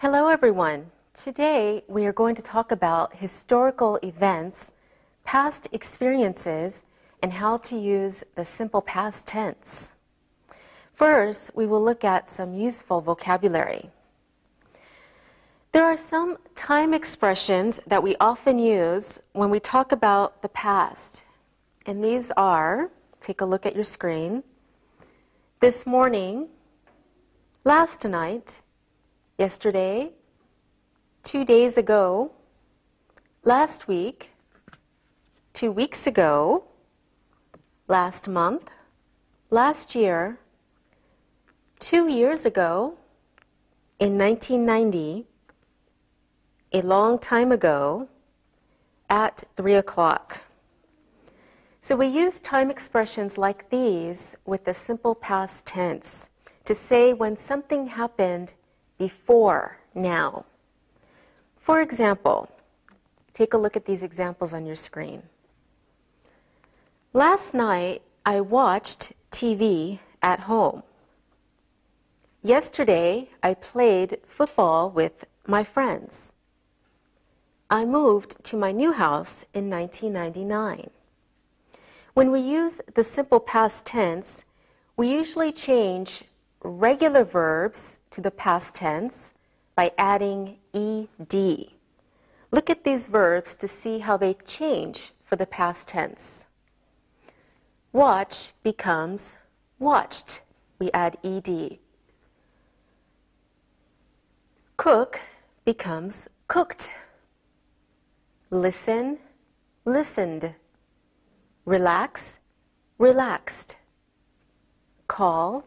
Hello everyone. Today we are going to talk about historical events, past experiences, and how to use the simple past tense. First, we will look at some useful vocabulary. There are some time expressions that we often use when we talk about the past. And these are, take a look at your screen, this morning, last night, yesterday, 2 days ago, last week, 2 weeks ago, last month, last year, 2 years ago, in 1990, a long time ago, at 3 o'clock. So we use time expressions like these with the simple past tense to say when something happened before now. For example, take a look at these examples on your screen. Last night, I watched TV at home. Yesterday, I played football with my friends. I moved to my new house in 1999. When we use the simple past tense, we usually change regular verbs to the past tense by adding ed. Look at these verbs to see how they change for the past tense. Watch becomes watched. We add ed. Cook becomes cooked. Listen, listened. Relax, relaxed. Call,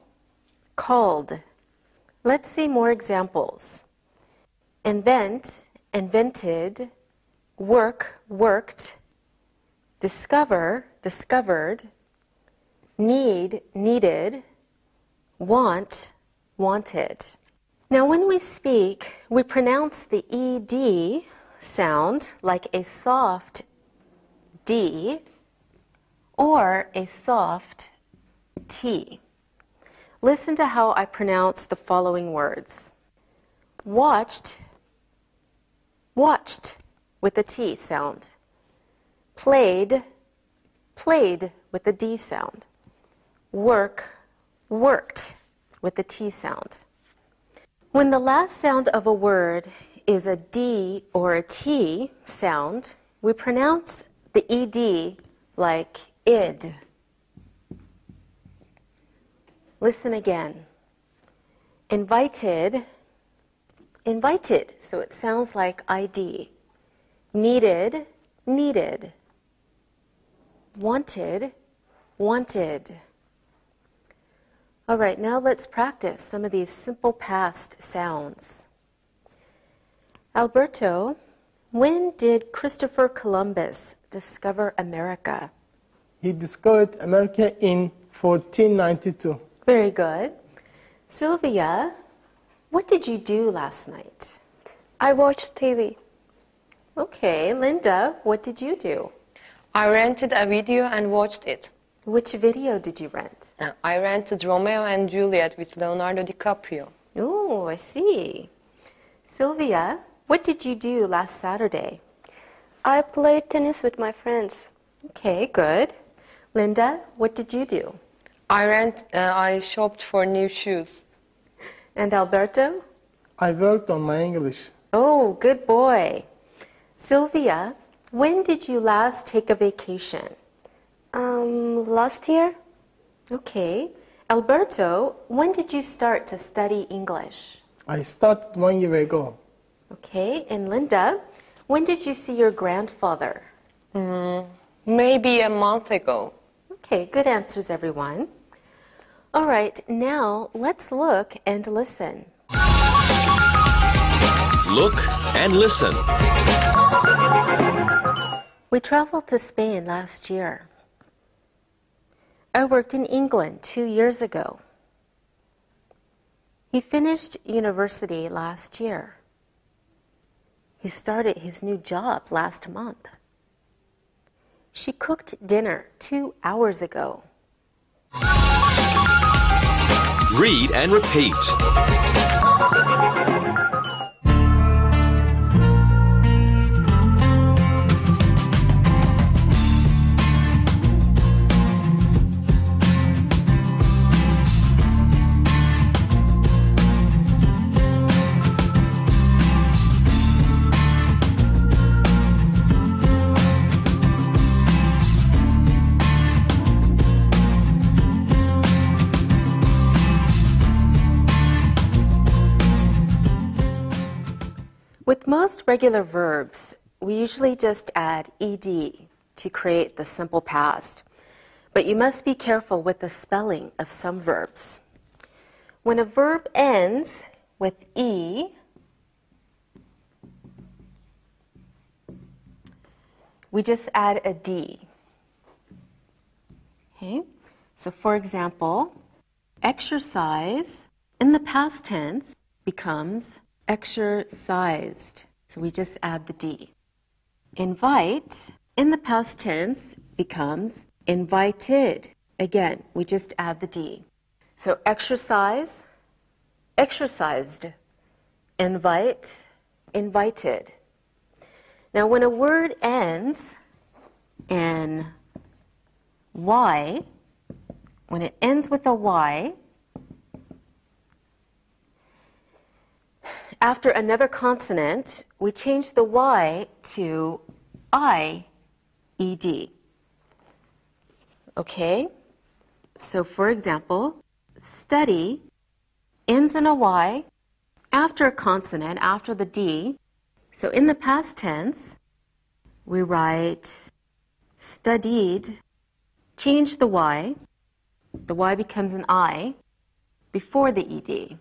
called. Let's see more examples. Invent, invented. Work, worked. Discover, discovered. Need, needed. Want, wanted. Now when we speak, we pronounce the ed sound like a soft D or a soft T. Listen to how I pronounce the following words. Watched, watched with a T sound. Played, played with a D sound. Work, worked with a T sound. When the last sound of a word is a D or a T sound, we pronounce the ed like id. Listen again. Invited, invited, so it sounds like id. Needed, needed. Wanted, wanted. All right, now let's practice some of these simple past sounds. Alberto, when did Christopher Columbus discover America? He discovered America in 1492. Very good. Sylvia, what did you do last night? I watched TV. Okay, Linda, what did you do? I rented a video and watched it. Which video did you rent? I rented Romeo and Juliet with Leonardo DiCaprio. Oh, I see. Sylvia, what did you do last Saturday? I played tennis with my friends. Okay, good. Linda, what did you do? I shopped for new shoes. And Alberto? I worked on my English. Oh, good boy. Sylvia, when did you last take a vacation? Last year. Okay. Alberto, when did you start to study English? I started 1 year ago. Okay, and Linda, when did you see your grandfather? Maybe a month ago. Okay, good answers, everyone. All right, now let's look and listen. Look and listen. We traveled to Spain last year. I worked in England 2 years ago. He finished university last year. He started his new job last month. She cooked dinner 2 hours ago. Read and repeat. With most regular verbs, we usually just add ed to create the simple past. But you must be careful with the spelling of some verbs. When a verb ends with e, we just add a d. Okay? So for example, exercise in the past tense becomes exercised. So we just add the d. Invite in the past tense becomes invited. Again, we just add the d. So exercise, exercised. Invite, invited. Now when a word ends in y, when it ends with a y, after another consonant, we change the y to i-ed. Okay, so for example, study ends in a y after a consonant, after the d. So in the past tense, we write studied, change the y becomes an I before the ed.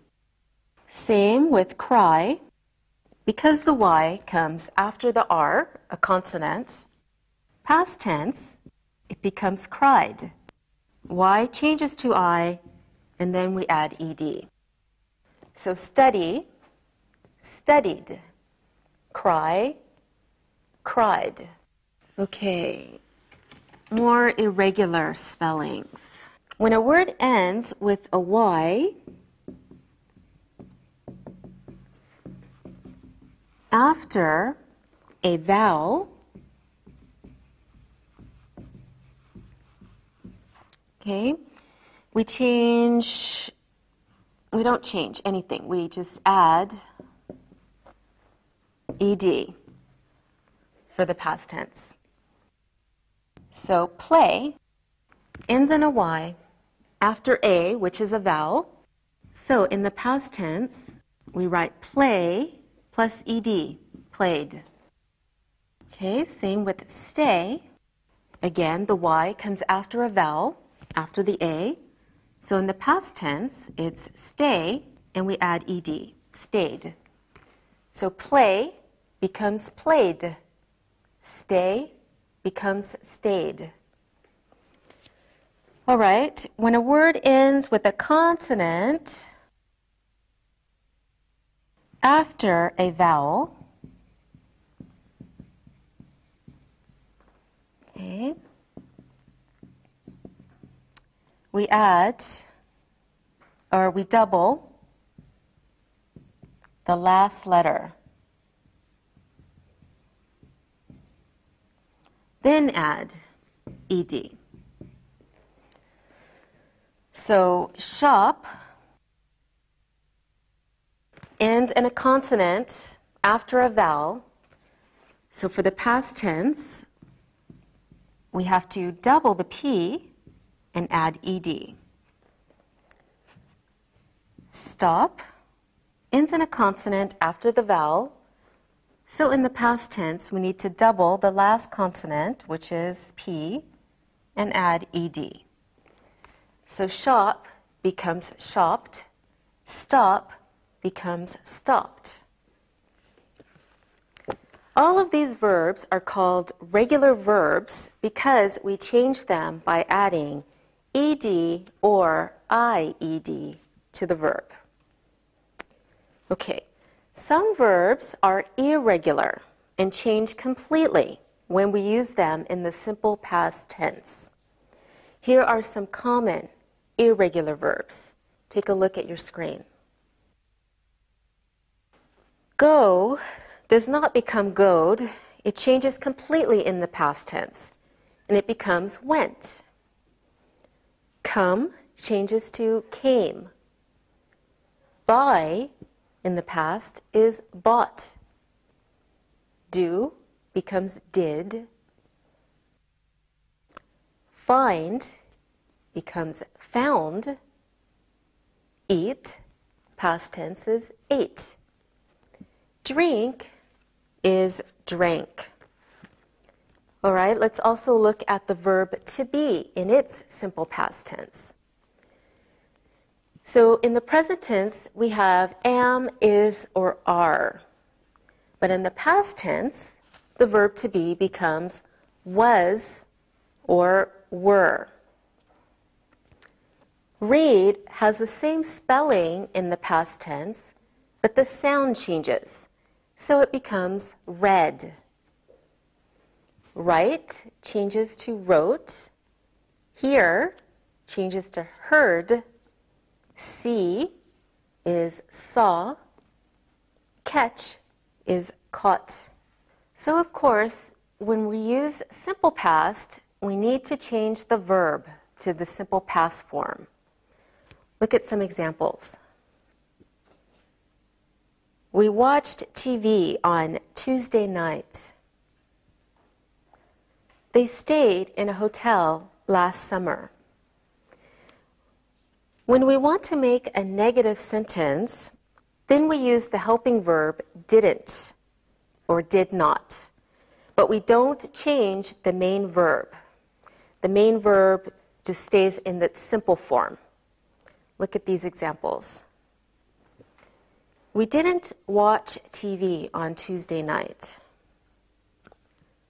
Same with cry, because the y comes after the r, a consonant, past tense, it becomes cried. Y changes to I, and then we add ed. So study, studied. Cry, cried. Okay, more irregular spellings. When a word ends with a y, after a vowel, okay, we don't change anything, we just add ed for the past tense. So play ends in a y after a, which is a vowel. So in the past tense, we write play plus ed, played. Okay, same with stay. Again, the y comes after a vowel, after the a. So in the past tense, it's stay, and we add ed, stayed. So play becomes played. Stay becomes stayed. All right, when a word ends with a consonant after a vowel, okay, we add, or we double the last letter, then add ed. So shop ends in a consonant after a vowel. So for the past tense, we have to double the p and add ed. Stop ends in a consonant after the vowel. So in the past tense, we need to double the last consonant, which is p, and add ed. So shop becomes shopped, stop becomes stopped. All of these verbs are called regular verbs because we change them by adding ed or ied to the verb. Okay, some verbs are irregular and change completely when we use them in the simple past tense. Here are some common irregular verbs. Take a look at your screen. Go does not become goed. It changes completely in the past tense, and it becomes went. Come changes to came. Buy in the past is bought. Do becomes did. Find becomes found. Eat, past tense is ate. Drink is drank. All right, let's also look at the verb to be in its simple past tense. So in the present tense, we have am, is, or are. But in the past tense, the verb to be becomes was or were. Read has the same spelling in the past tense, but the sound changes, so it becomes read. Write changes to wrote, hear changes to heard, see is saw, catch is caught. So of course, when we use simple past, we need to change the verb to the simple past form. Look at some examples. We watched TV on Tuesday night. They stayed in a hotel last summer. When we want to make a negative sentence, then we use the helping verb didn't or did not, but we don't change the main verb. The main verb just stays in its simple form. Look at these examples. We didn't watch TV on Tuesday night.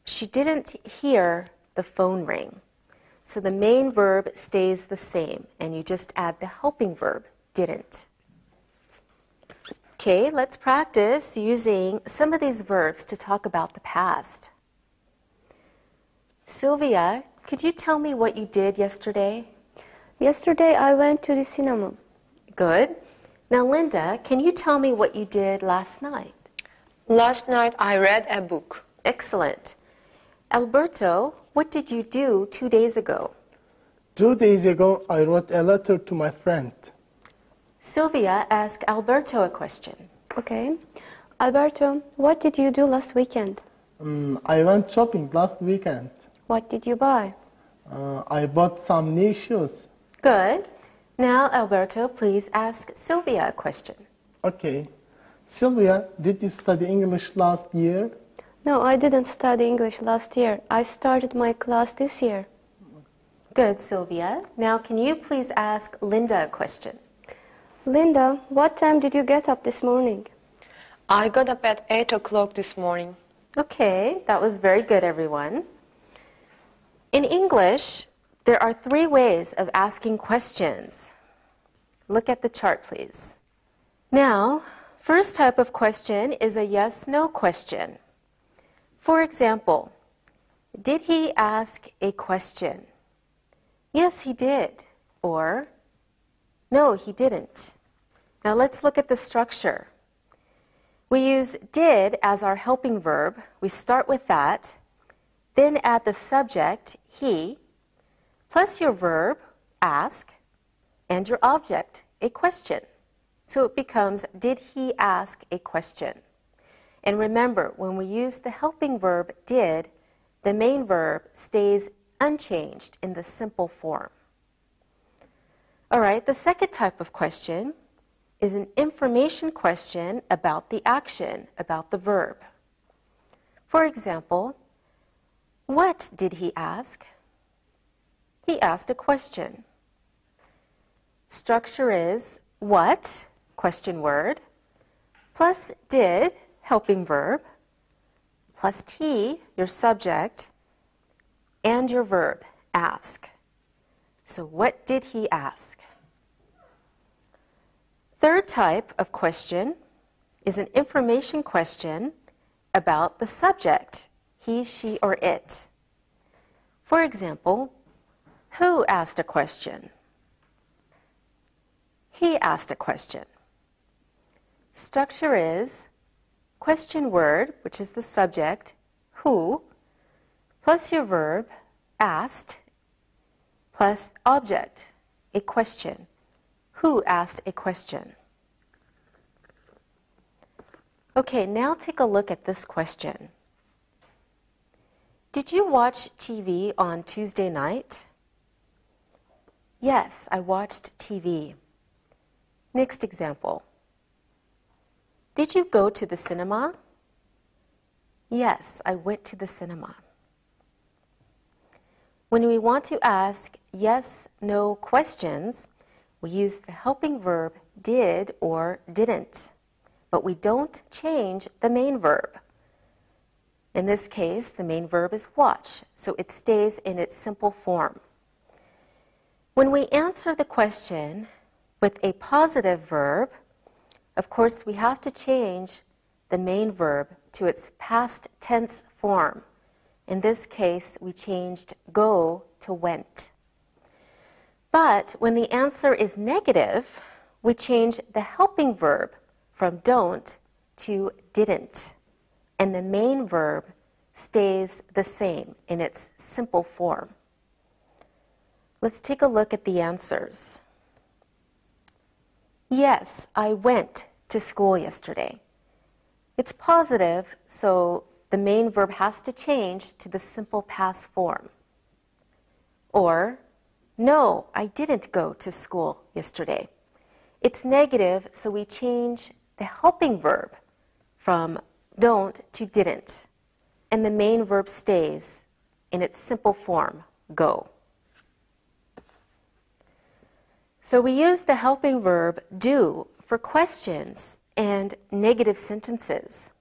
She didn't hear the phone ring. So the main verb stays the same, and you just add the helping verb, didn't. Okay, let's practice using some of these verbs to talk about the past. Sylvia, could you tell me what you did yesterday? Yesterday, I went to the cinema. Good. Now, Linda, can you tell me what you did last night? Last night, I read a book. Excellent. Alberto, what did you do 2 days ago? 2 days ago, I wrote a letter to my friend. Sylvia, ask Alberto a question. Okay. Alberto, what did you do last weekend? I went shopping last weekend. What did you buy? I bought some new shoes. Good. Now, Alberto, please ask Sylvia a question. Okay. Sylvia, did you study English last year? No, I didn't study English last year. I started my class this year. Good, Sylvia. Now, can you please ask Linda a question? Linda, what time did you get up this morning? I got up at 8 o'clock this morning. Okay, that was very good, everyone. In English, there are three ways of asking questions. Look at the chart, please. Now, first type of question is a yes-no question. For example, did he ask a question? Yes, he did. Or, no, he didn't. Now let's look at the structure. We use did as our helping verb. We start with that, then add the subject, he, plus your verb, ask, and your object, a question. So it becomes, did he ask a question? And remember, when we use the helping verb, did, the main verb stays unchanged in the simple form. All right, the second type of question is an information question about the action, about the verb. For example, what did he ask? He asked a question. Structure is what, question word, plus did, helping verb, plus he, your subject, and your verb, ask. So what did he ask? Third type of question is an information question about the subject, he, she, or it. For example, who asked a question? He asked a question. Structure is question word, which is the subject, who, plus your verb, asked, plus object, a question. Who asked a question? Okay, now take a look at this question. Did you watch TV on Tuesday night? Yes, I watched TV. Next example. Did you go to the cinema? Yes, I went to the cinema. When we want to ask yes, no questions, we use the helping verb did or didn't, but we don't change the main verb. In this case, the main verb is watch, so it stays in its simple form. When we answer the question with a positive verb, of course, we have to change the main verb to its past tense form. In this case, we changed go to went. But when the answer is negative, we change the helping verb from don't to didn't, and the main verb stays the same in its simple form. Let's take a look at the answers. Yes, I went to school yesterday. It's positive, so the main verb has to change to the simple past form. Or, no, I didn't go to school yesterday. It's negative, so we change the helping verb from don't to didn't, and the main verb stays in its simple form, go. So we use the helping verb do for questions and negative sentences.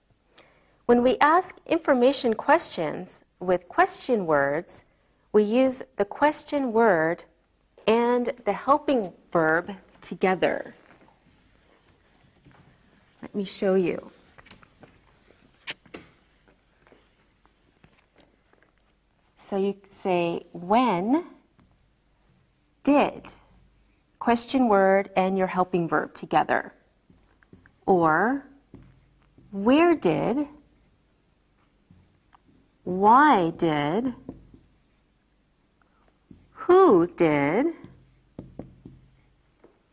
When we ask information questions with question words, we use the question word and the helping verb together. Let me show you. So you say, when did, question word and your helping verb together. Or, where did, why did, who did,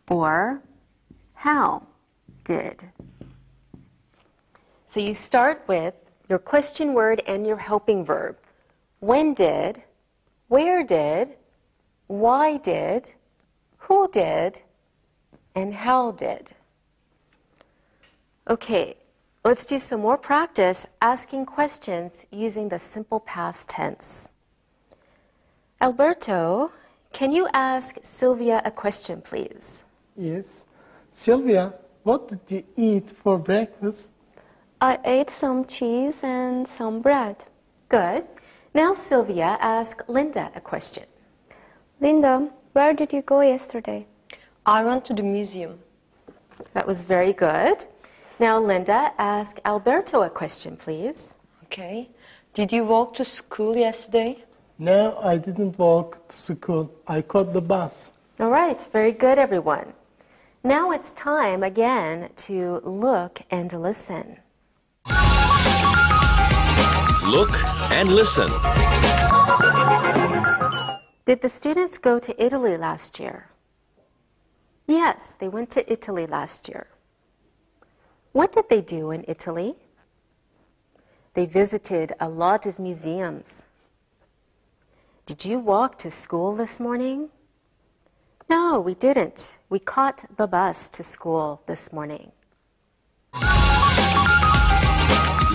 or how did. So you start with your question word and your helping verb. When did, where did, why did, who did, and how did. Okay, let's do some more practice asking questions using the simple past tense. Alberto, can you ask Sylvia a question, please? Yes. Sylvia, what did you eat for breakfast? I ate some cheese and some bread. Good. Now, Sylvia, ask Linda a question. Linda, where did you go yesterday? I went to the museum. That was very good. Now, Linda, ask Alberto a question, please. Okay. Did you walk to school yesterday? No, I didn't walk to school. I caught the bus. All right. Very good, everyone. Now it's time again to look and listen. Look and listen. Did the students go to Italy last year? Yes, they went to Italy last year. What did they do in Italy? They visited a lot of museums. Did you walk to school this morning? No, we didn't. We caught the bus to school this morning.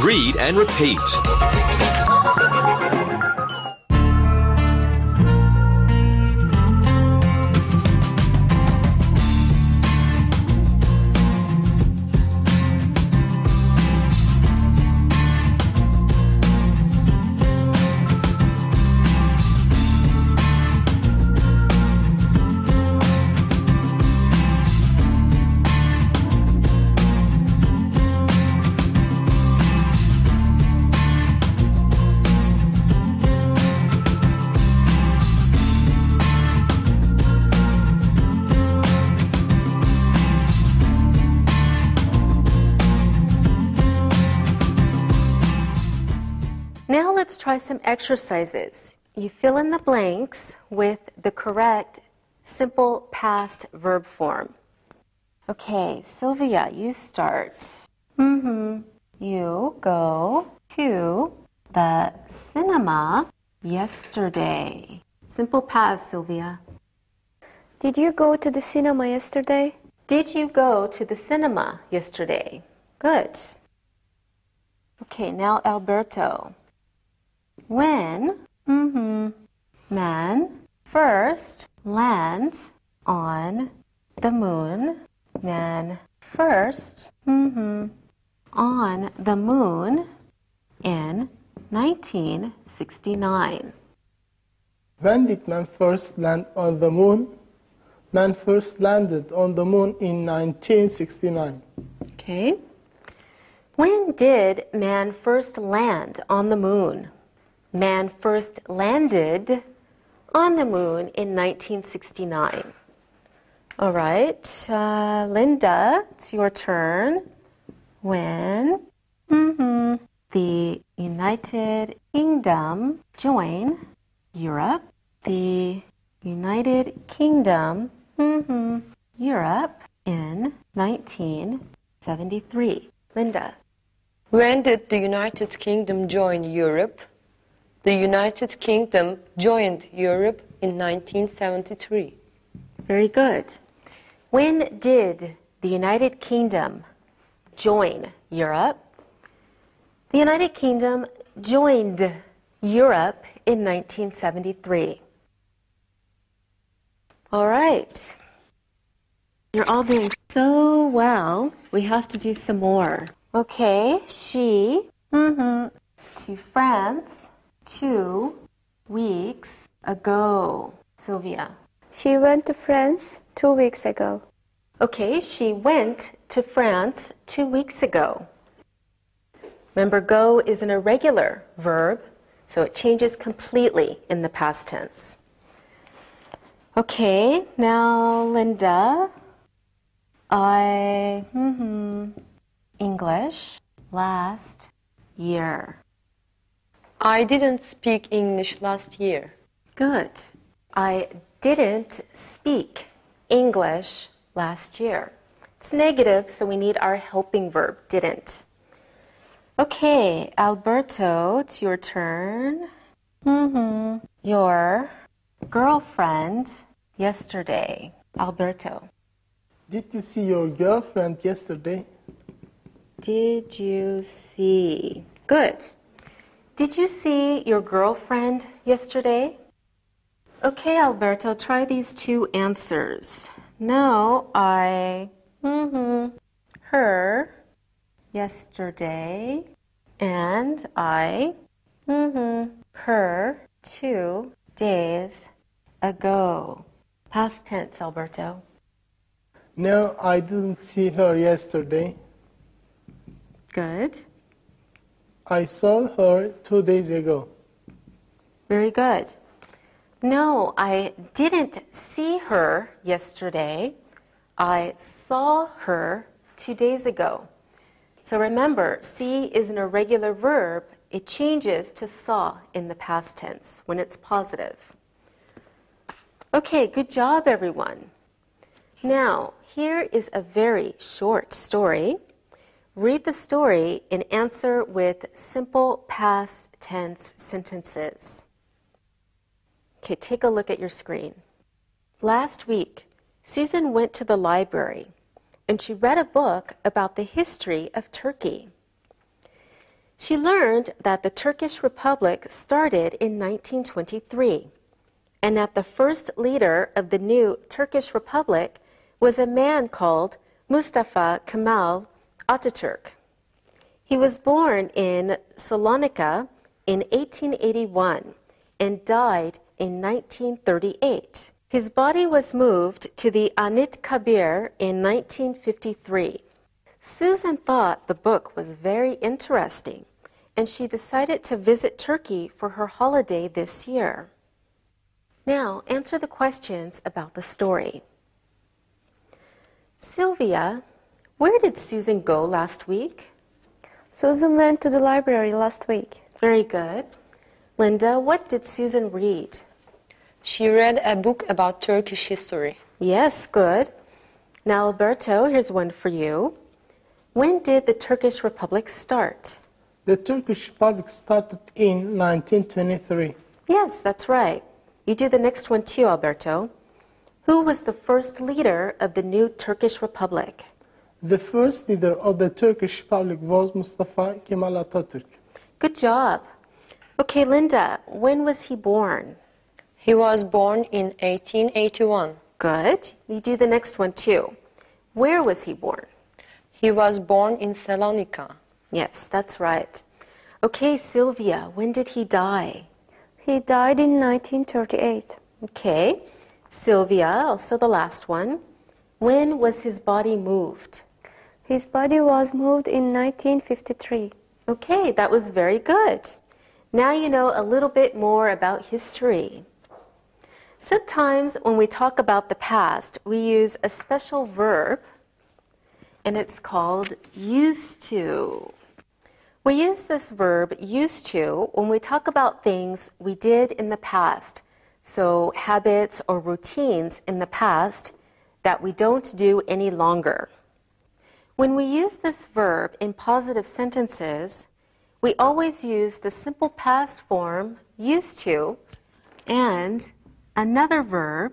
Read and repeat. Try some exercises. You fill in the blanks with the correct simple past verb form. Okay, Sylvia, you start. You go to the cinema yesterday. Simple past, Sylvia. Did you go to the cinema yesterday? Did you go to the cinema yesterday? Good. Okay, now Alberto. When man first lands on the moon, man first on the moon in 1969. When did man first land on the moon? Man first landed on the moon in 1969. Okay. When did man first land on the moon? Man first landed on the moon in 1969. All right, Linda, it's your turn. When the United Kingdom joined Europe, the United Kingdom Europe in 1973. Linda. When did the United Kingdom join Europe? The United Kingdom joined Europe in 1973. Very good. When did the United Kingdom join Europe? The United Kingdom joined Europe in 1973. All right. You're all doing so well. We have to do some more. Okay, she to France 2 weeks ago. Sylvia. She went to France 2 weeks ago. Okay, she went to France 2 weeks ago. Remember, go is an irregular verb, so it changes completely in the past tense. Okay, now Linda. I English last year. I didn't speak English last year. Good. I didn't speak English last year. It's negative, so we need our helping verb, didn't. Okay, Alberto, it's your turn. Your girlfriend yesterday. Alberto. Did you see your girlfriend yesterday? Did you see? Good. Did you see your girlfriend yesterday? Okay, Alberto, try these two answers. No, I her yesterday, and I her 2 days ago. Past tense, Alberto. No, I didn't see her yesterday. Good. I saw her 2 days ago. Very good. No, I didn't see her yesterday. I saw her 2 days ago. So remember, see is an irregular verb. It changes to saw in the past tense when it's positive. Okay, good job, everyone. Now, here is a very short story. Read the story and answer with simple past tense sentences. Okay, take a look at your screen. Last week, Susan went to the library and she read a book about the history of Turkey. She learned that the Turkish Republic started in 1923 and that the first leader of the new Turkish Republic was a man called Mustafa Kemal Atatürk. He was born in Salonika in 1881 and died in 1938. His body was moved to the Anit Kabir in 1953. Susan thought the book was very interesting, and she decided to visit Turkey for her holiday this year. Now, answer the questions about the story. Sylvia, where did Susan go last week? Susan went to the library last week. Very good. Linda, what did Susan read? She read a book about Turkish history. Yes, good. Now, Alberto, here's one for you. When did the Turkish Republic start? The Turkish Republic started in 1923. Yes, that's right. You do the next one too, Alberto. Who was the first leader of the new Turkish Republic? The first leader of the Turkish public was Mustafa Kemal Atatürk. Good job. Okay, Linda, when was he born? He was born in 1881. Good. You do the next one too. Where was he born? He was born in Salonika. Yes, that's right. Okay, Sylvia, when did he die? He died in 1938. Okay. Sylvia, also the last one. When was his body moved? His body was moved in 1953. Okay, that was very good. Now you know a little bit more about history. Sometimes when we talk about the past, we use a special verb, and it's called used to. We use this verb, used to, when we talk about things we did in the past, so habits or routines in the past that we don't do any longer. When we use this verb in positive sentences, we always use the simple past form, used to, and another verb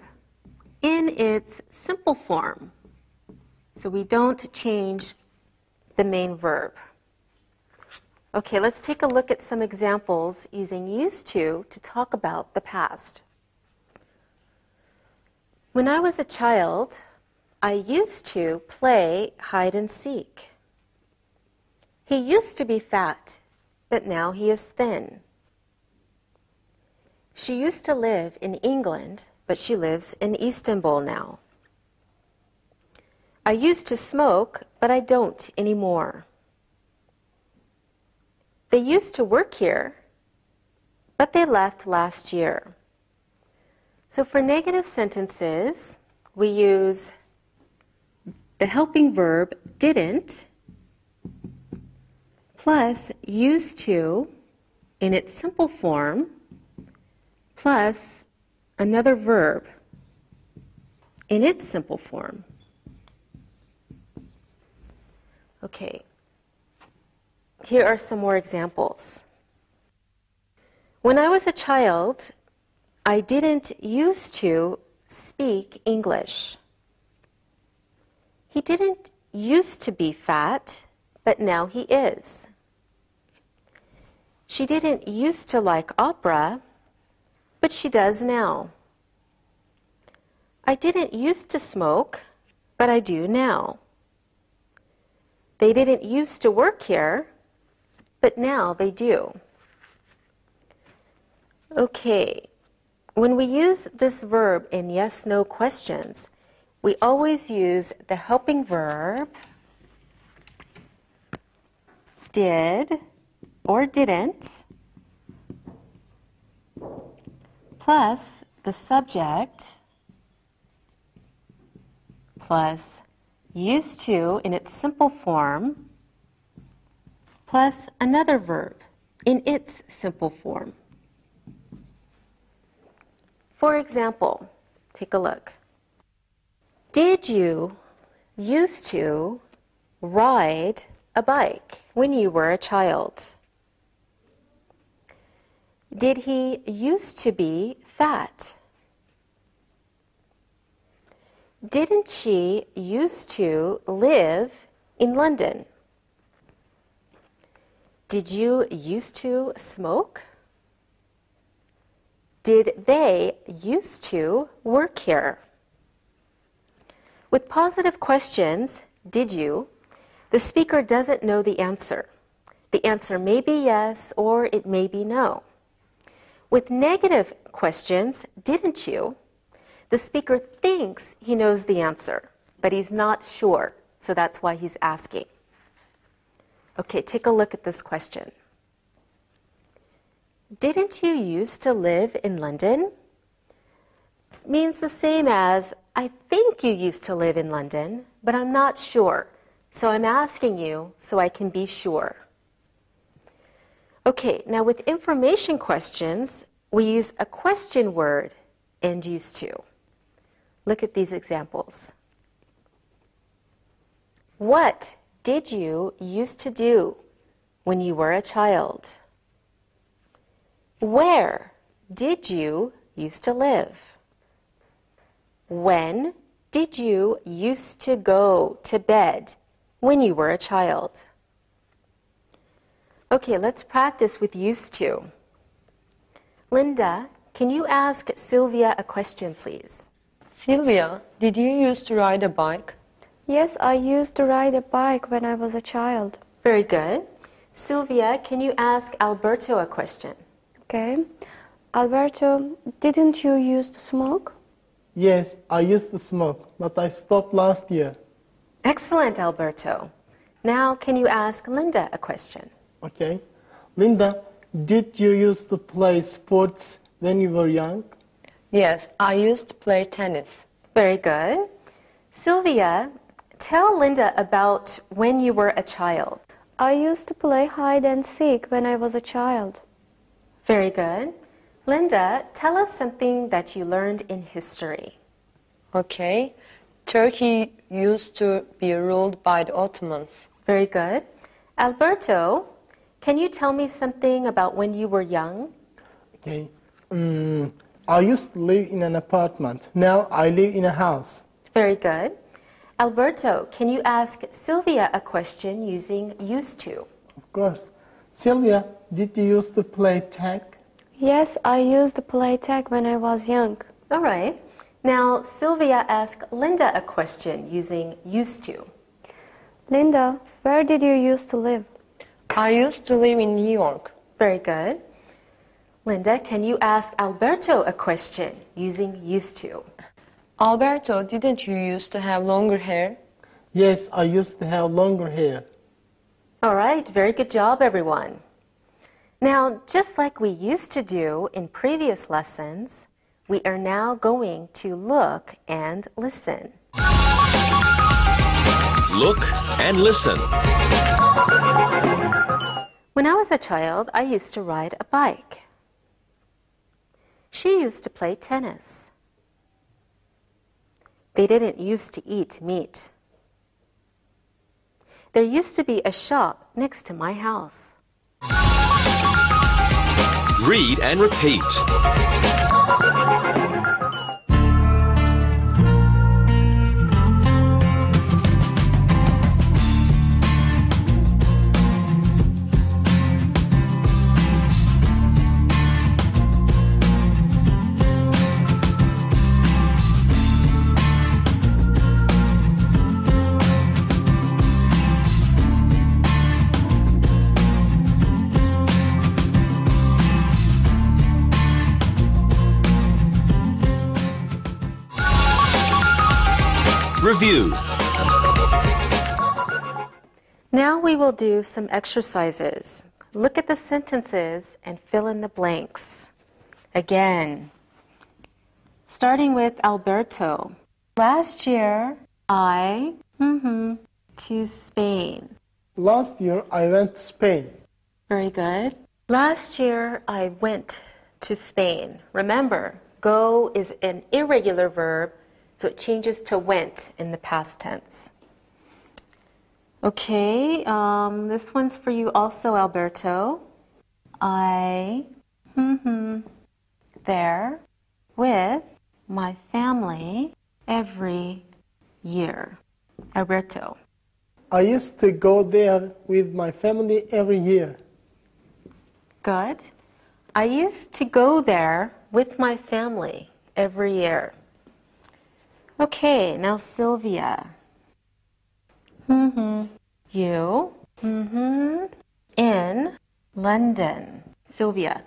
in its simple form. So we don't change the main verb. Okay, let's take a look at some examples using used to talk about the past. When I was a child, I used to play hide and seek. He used to be fat, but now he is thin. She used to live in England, but she lives in Istanbul now. I used to smoke, but I don't anymore. They used to work here, but they left last year. So for negative sentences, we use the helping verb didn't plus used to in its simple form plus another verb in its simple form. Okay, here are some more examples. When I was a child, I didn't used to speak English. He didn't used to be fat, but now he is. She didn't used to like opera, but she does now. I didn't used to smoke, but I do now. They didn't used to work here, but now they do. Okay, when we use this verb in yes-no questions, we always use the helping verb did or didn't plus the subject plus used to in its simple form plus another verb in its simple form. For example, take a look. Did you used to ride a bike when you were a child? Did he used to be fat? Didn't she used to live in London? Did you used to smoke? Did they used to work here? With positive questions, did you, the speaker doesn't know the answer. The answer may be yes or it may be no. With negative questions, didn't you, the speaker thinks he knows the answer, but he's not sure, so that's why he's asking. Okay, take a look at this question. Didn't you used to live in London? This means the same as, I think you used to live in London, but I'm not sure, so I'm asking you so I can be sure. Okay, now with information questions, we use a question word and used to. Look at these examples. What did you used to do when you were a child? Where did you used to live? When did you used to go to bed when you were a child. Okay, let's practice with used to. Linda, can you ask Sylvia a question, please? Sylvia, did you used to ride a bike? Yes, I used to ride a bike when I was a child. Very good. Sylvia, can you ask Alberto a question? Okay. Alberto, didn't you used to smoke? Yes, I used to smoke, but I stopped last year. Excellent, Alberto. Now, can you ask Linda a question? Okay. Linda, did you used to play sports when you were young? Yes, I used to play tennis. Very good. Sylvia, tell Linda about when you were a child. I used to play hide and seek when I was a child. Very good. Linda, tell us something that you learned in history. Okay. Turkey used to be ruled by the Ottomans. Very good. Alberto, can you tell me something about when you were young? Okay. I used to live in an apartment. Now I live in a house. Very good. Alberto, can you ask Sylvia a question using used to? Of course. Sylvia, did you used to play tag? Yes, I used to play tag when I was young. All right. Now, Sylvia asked Linda a question using used to. Linda, where did you used to live? I used to live in New York. Very good. Linda, can you ask Alberto a question using used to? Alberto, didn't you used to have longer hair? Yes, I used to have longer hair. All right. Very good job, everyone. Now, just like we used to do in previous lessons, we are now going to look and listen. Look and listen. When I was a child, I used to ride a bike. She used to play tennis. They didn't used to eat meat. There used to be a shop next to my house. Read and repeat. Review. Now we will do some exercises. Look at the sentences and fill in the blanks. Again, starting with Alberto. Last year, I to Spain. Last year, I went to Spain. Very good. Last year, I went to Spain. Remember, go is an irregular verb, so it changes to went in the past tense. Okay, this one's for you also, Alberto. I, there with my family every year. Alberto. I used to go there with my family every year. Good. I used to go there with my family every year. Okay, now Sylvia. You. In London. Sylvia.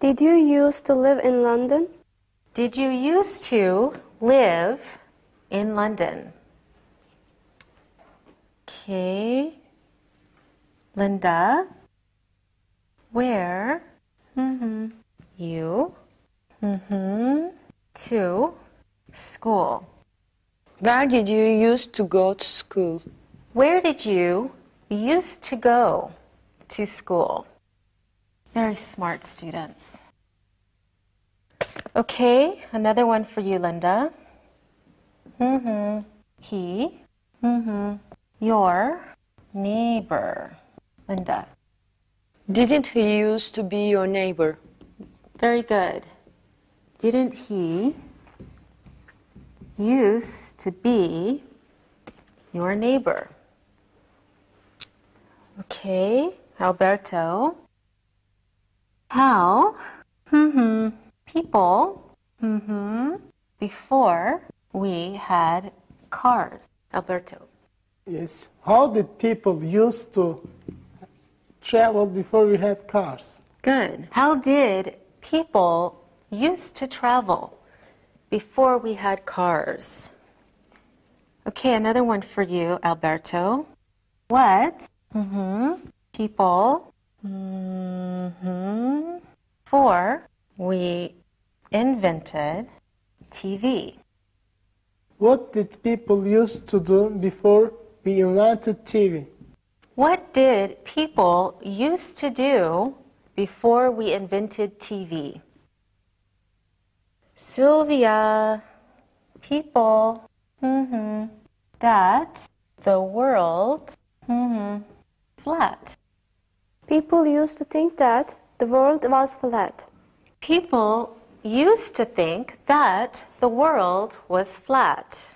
Did you used to live in London? Did you used to live in London? Okay. Linda. Where? You. To school. Where did you used to go to school? Where did you used to go to school? Very smart students. Okay, another one for you, Linda. He, your neighbor. Linda. Didn't he used to be your neighbor? Very good. Didn't he used to be your neighbor? Okay, Alberto. How people before we had cars, Alberto. Yes. How did people used to travel before we had cars? Good. How did people used to travel before we had cars? Okay, another one for you, Alberto. What people before we invented TV? What did people used to do before we invented TV? What did people used to do before we invented TV? Sylvia, people that the world flat. People used to think that the world was flat. People used to think that the world was flat.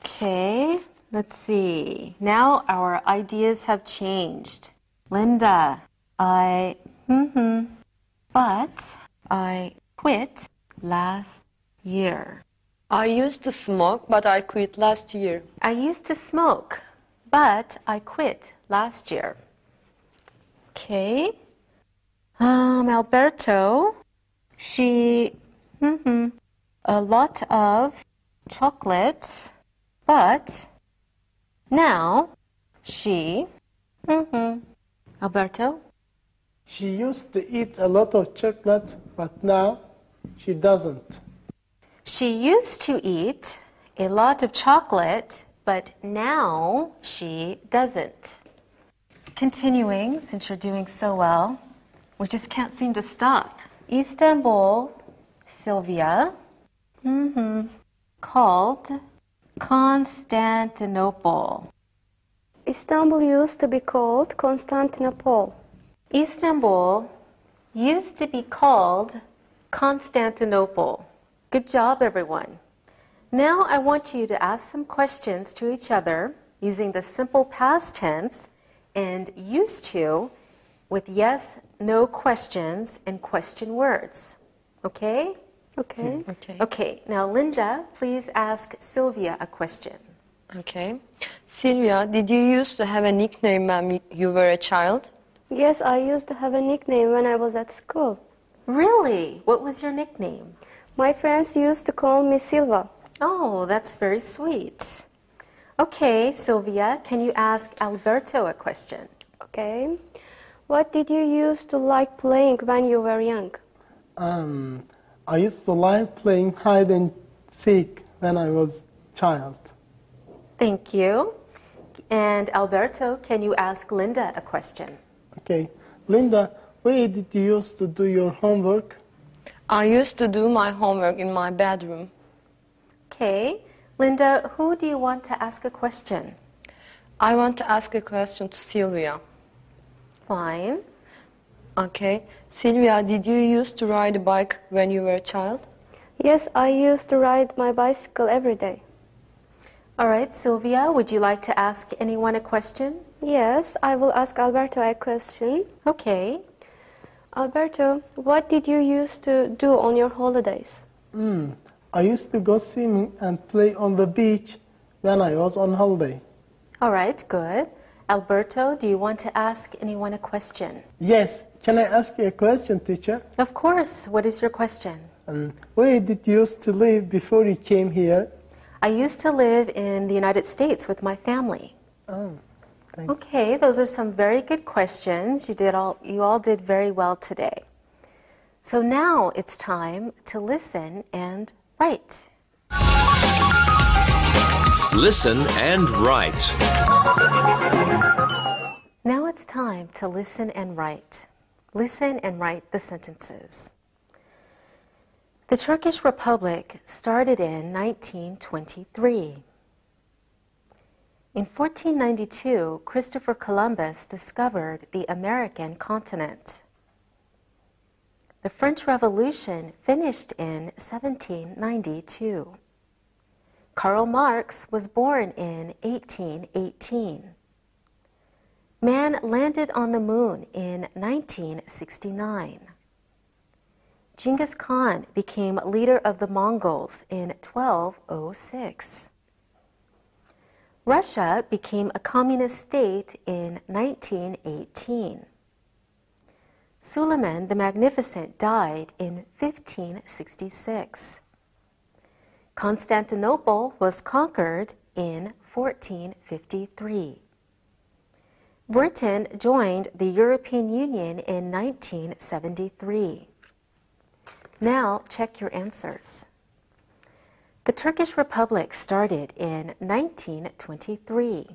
Okay, let's see. Now our ideas have changed. Linda, I but I quit last year. I used to smoke, but I quit last year. I used to smoke, but I quit last year. Okay. Alberto, she a lot of chocolate, but now she Alberto, she used to eat a lot of chocolate, but now she doesn't. She used to eat a lot of chocolate, but now she doesn't. Continuing, since you're doing so well. We just can't seem to stop. Istanbul, Sylvia, called Constantinople. Istanbul used to be called Constantinople. Istanbul used to be called Constantinople. Good job, everyone. Now I want you to ask some questions to each other using the simple past tense and used to with yes, no questions and question words. Okay? Okay. Okay. Okay. Now, Linda, please ask Sylvia a question. Okay. Sylvia, did you used to have a nickname when you were a child? Yes, I used to have a nickname when I was at school. Really? What was your nickname? My friends used to call me Silva. Oh, that's very sweet. Okay, Sylvia, can you ask Alberto a question? Okay. What did you used to like playing when you were young? I used to like playing hide and seek when I was a child. Thank you. And Alberto, can you ask Linda a question? Okay. Linda, where did you used to do your homework? I used to do my homework in my bedroom. Okay. Linda, who do you want to ask a question? I want to ask a question to Sylvia. Fine. Okay. Sylvia, did you used to ride a bike when you were a child? Yes, I used to ride my bicycle every day. All right, Sylvia, would you like to ask anyone a question? Yes, I will ask Alberto a question. Okay. Alberto, what did you used to do on your holidays? I used to go swimming and play on the beach when I was on holiday. All right, good. Alberto, do you want to ask anyone a question? Yes. Can I ask you a question, teacher? Of course. What is your question? Where did you used to live before you came here? I used to live in the United States with my family. Oh, thanks. Okay, those are some very good questions. You all did very well today. So now it's time to listen and write. Listen and write. Now it's time to listen and write. Listen and write the sentences. The Turkish Republic started in 1923. In 1492, Christopher Columbus discovered the American continent. The French Revolution finished in 1792. Karl Marx was born in 1818. Man landed on the moon in 1969. Genghis Khan became leader of the Mongols in 1206. Russia became a communist state in 1918. Suleiman the Magnificent died in 1566. Constantinople was conquered in 1453. Britain joined the European Union in 1973. Now check your answers. The Turkish Republic started in 1923.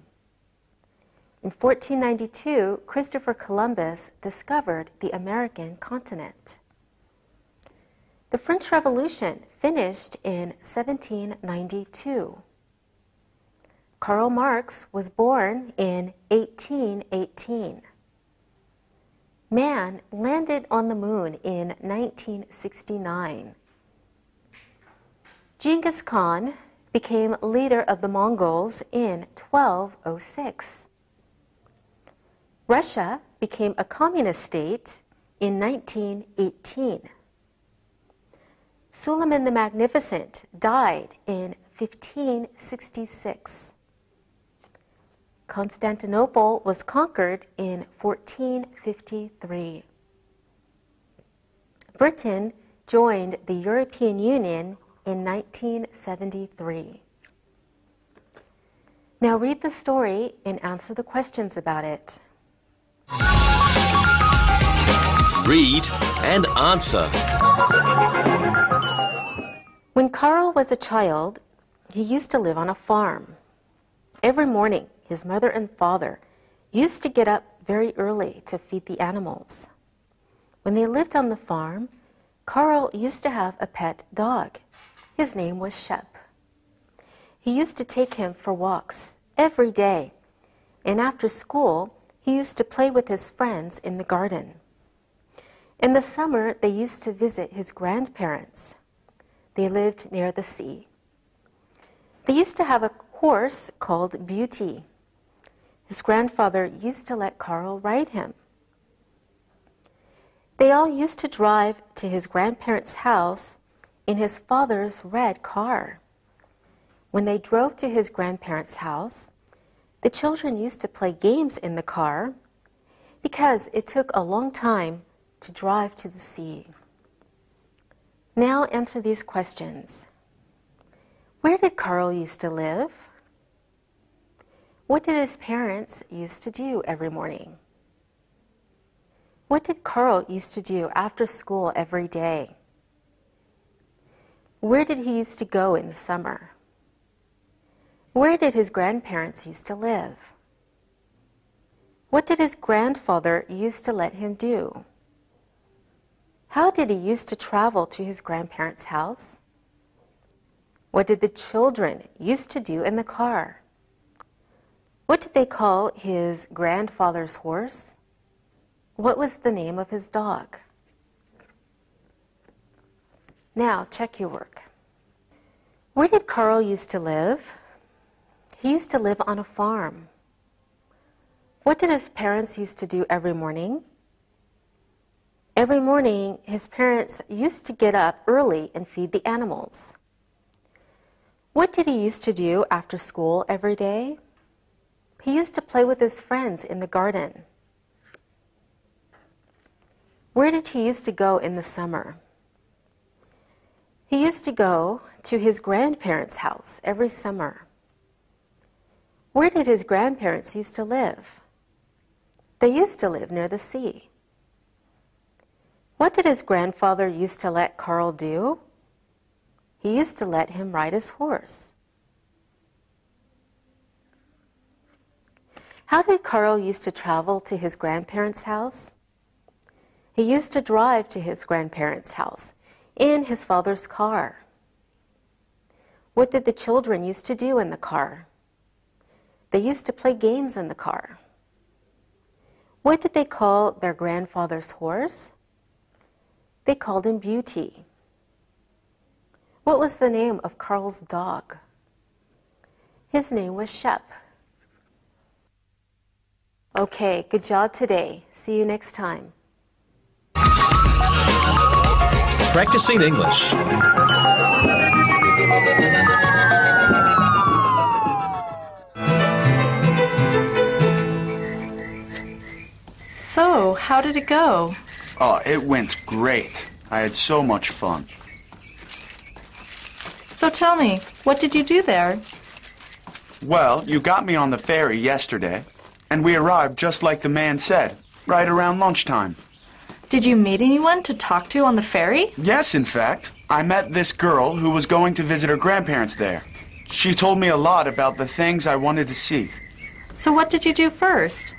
In 1492, Christopher Columbus discovered the American continent. The French Revolution finished in 1792. Karl Marx was born in 1818. Man landed on the moon in 1969. Genghis Khan became leader of the Mongols in 1206. Russia became a communist state in 1918. Suleiman the Magnificent died in 1566. Constantinople was conquered in 1453. Britain joined the European Union in 1973. Now read the story and answer the questions about it. Read and answer. When Karl was a child, he used to live on a farm. Every morning, his mother and father used to get up very early to feed the animals. When they lived on the farm, Karl used to have a pet dog. His name was Shep. He used to take him for walks every day, and after school, he used to play with his friends in the garden. In the summer, they used to visit his grandparents. They lived near the sea. They used to have a horse called Beauty. His grandfather used to let Karl ride him. They all used to drive to his grandparents' house in his father's red car. When they drove to his grandparents' house, the children used to play games in the car because it took a long time to drive to the sea. Now answer these questions. Where did Karl used to live? What did his parents used to do every morning? What did Karl used to do after school every day? Where did he used to go in the summer? Where did his grandparents used to live? What did his grandfather used to let him do? How did he used to travel to his grandparents' house? What did the children used to do in the car? What did they call his grandfather's horse? What was the name of his dog? Now check your work. Where did Karl used to live? He used to live on a farm. What did his parents used to do every morning? Every morning, his parents used to get up early and feed the animals. What did he used to do after school every day? He used to play with his friends in the garden. Where did he used to go in the summer? He used to go to his grandparents' house every summer. Where did his grandparents used to live? They used to live near the sea. What did his grandfather used to let Karl do? He used to let him ride his horse. How did Karl used to travel to his grandparents' house? He used to drive to his grandparents' house in his father's car. What did the children used to do in the car? They used to play games in the car. What did they call their grandfather's horse? They called him Beauty. What was the name of Karl's dog? His name was Shep. Okay, good job today. See you next time. Practicing English. So, how did it go? Oh, it went great. I had so much fun. So tell me, what did you do there? Well, you got me on the ferry yesterday, and we arrived just like the man said, right around lunchtime. Did you meet anyone to talk to on the ferry? Yes, in fact. I met this girl who was going to visit her grandparents there. She told me a lot about the things I wanted to see. So what did you do first?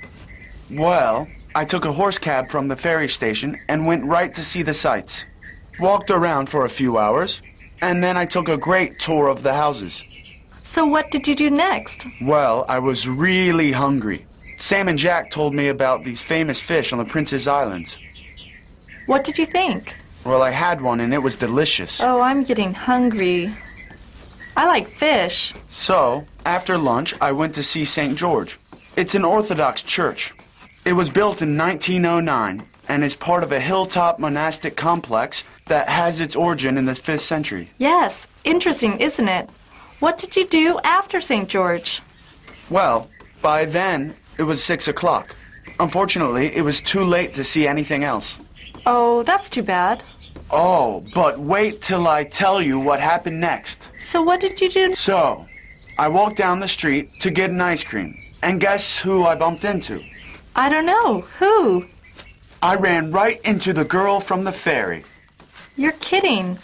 Well, I took a horse cab from the ferry station and went right to see the sights. Walked around for a few hours, and then I took a great tour of the houses. So what did you do next? Well, I was really hungry. Sam and Jack told me about these famous fish on the Prince's Islands. What did you think? Well, I had one and it was delicious. Oh, I'm getting hungry. I like fish. So, after lunch, I went to see St. George. It's an Orthodox church. It was built in 1909 and is part of a hilltop monastic complex that has its origin in the 5th century. Yes, interesting, isn't it? What did you do after St. George? Well, by then, it was 6 o'clock. Unfortunately, it was too late to see anything else. Oh, that's too bad. Oh, but wait till I tell you what happened next. So what did you do? So, I walked down the street to get an ice cream. And guess who I bumped into? I don't know. Who? I ran right into the girl from the ferry. You're kidding.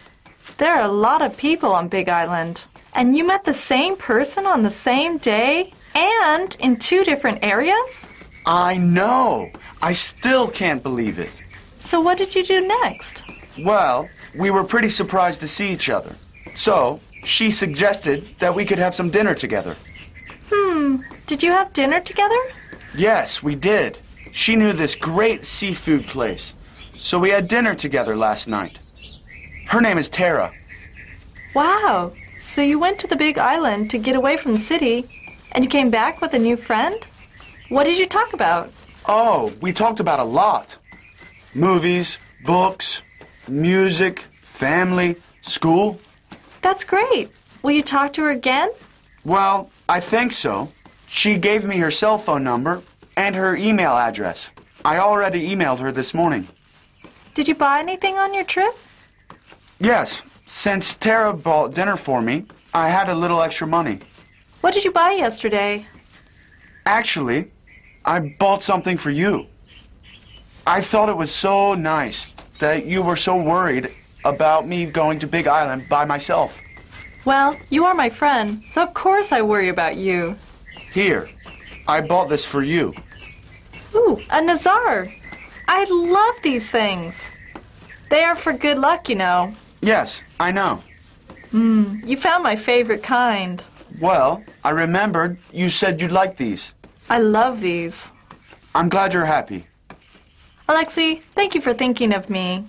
There are a lot of people on Big Island. And you met the same person on the same day and in 2 different areas? I know. I still can't believe it. So what did you do next? Well, we were pretty surprised to see each other. So, she suggested that we could have some dinner together. Did you have dinner together? Yes, we did. She knew this great seafood place. So we had dinner together last night. Her name is Tara. Wow. So you went to the Big Island to get away from the city, and you came back with a new friend? What did you talk about? Oh, we talked about a lot. Movies, books, music, family, school. That's great. Will you talk to her again? Well, I think so. She gave me her cell phone number and her email address. I already emailed her this morning. Did you buy anything on your trip? Yes. Since Tara bought dinner for me, I had a little extra money. What did you buy yesterday? Actually, I bought something for you. I thought it was so nice that you were so worried about me going to Big Island by myself. Well, you are my friend, so of course I worry about you. Here, I bought this for you. Ooh, a Nazar. I love these things. They are for good luck, you know. Yes, I know. You found my favorite kind. Well, I remembered you said you'd like these. I love these. I'm glad you're happy. Alexei, thank you for thinking of me.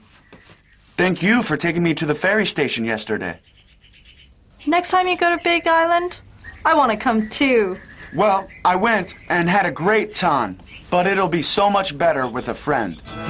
Thank you for taking me to the ferry station yesterday. Next time you go to Big Island, I want to come too. Well, I went and had a great time, but it'll be so much better with a friend.